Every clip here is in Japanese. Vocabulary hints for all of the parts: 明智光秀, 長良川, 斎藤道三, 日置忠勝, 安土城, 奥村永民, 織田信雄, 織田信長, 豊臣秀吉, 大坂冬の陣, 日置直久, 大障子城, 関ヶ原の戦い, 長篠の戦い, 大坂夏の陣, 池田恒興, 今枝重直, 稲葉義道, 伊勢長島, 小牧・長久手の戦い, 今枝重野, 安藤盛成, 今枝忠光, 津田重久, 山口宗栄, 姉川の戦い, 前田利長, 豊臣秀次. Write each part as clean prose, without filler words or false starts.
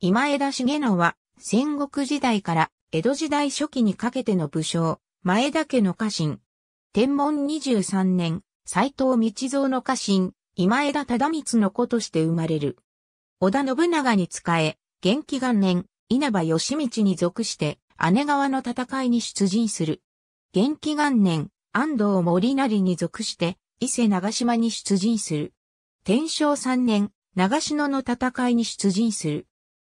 今枝重野は戦国時代から江戸時代初期にかけての武将、前田家の家臣。天文23年、斎藤道三の家臣、今枝忠光の子として生まれる。織田信長に仕え、元亀元年、稲葉義道に属して、姉川の戦いに出陣する。元亀元年、安藤盛成に属して、伊勢長島に出陣する。天正3年、長篠の戦いに出陣する。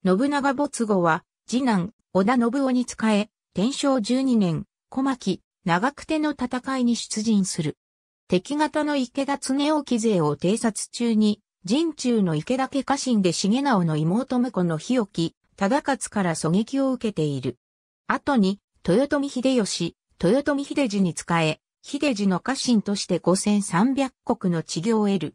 信長没後は、次男、織田信雄に仕え、天正12年、小牧、長久手の戦いに出陣する。敵方の池田恒興勢を偵察中に、陣中の池田家家臣で重直の妹婿の日置、忠勝から狙撃を受けている。後に、豊臣秀吉、豊臣秀次に仕え、秀次の家臣として5300石の地業を得る。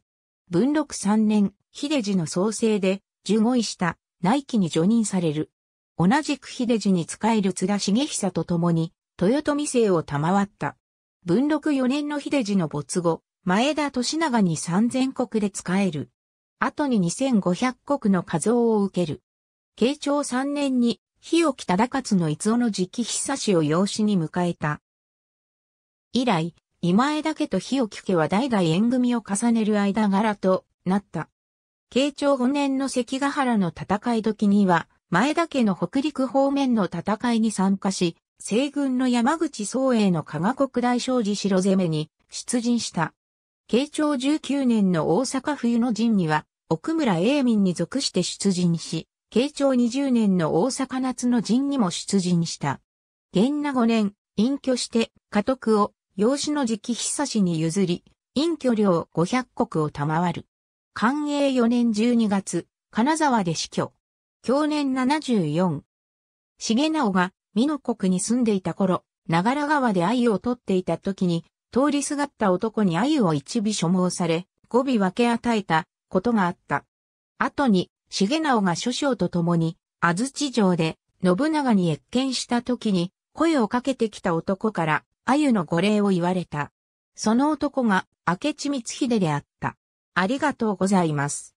文禄3年、秀次の創制で、15位下、内記に叙任される。同じく秀次に仕える津田重久と共に、豊臣勢を賜った。文禄4年の秀次の没後、前田利長に3000石で仕える。後に2500石の加増を受ける。慶長3年に、日置忠勝の逸男の直久を養子に迎えた。以来、今枝家と日置家は代々縁組を重ねる間柄となった。慶長5年の関ヶ原の戦い時には、前田家の北陸方面の戦いに参加し、西軍の山口宗栄の加賀国大障子城攻めに出陣した。慶長19年の大阪冬の陣には、奥村永民に属して出陣し、慶長20年の大阪夏の陣にも出陣した。元和5年、隠居して家督を養子の直久に譲り、隠居料500石を賜る。寛永4年12月、金沢で死去。享年74。重直が美濃国に住んでいた頃、長良川で鮎を取っていた時に、通りすがった男に鮎を一尾所望され、五尾分け与えたことがあった。後に、重直が諸将と共に、安土城で、信長に謁見した時に、声をかけてきた男から、鮎の御礼を言われた。その男が、明智光秀であった。ありがとうございます。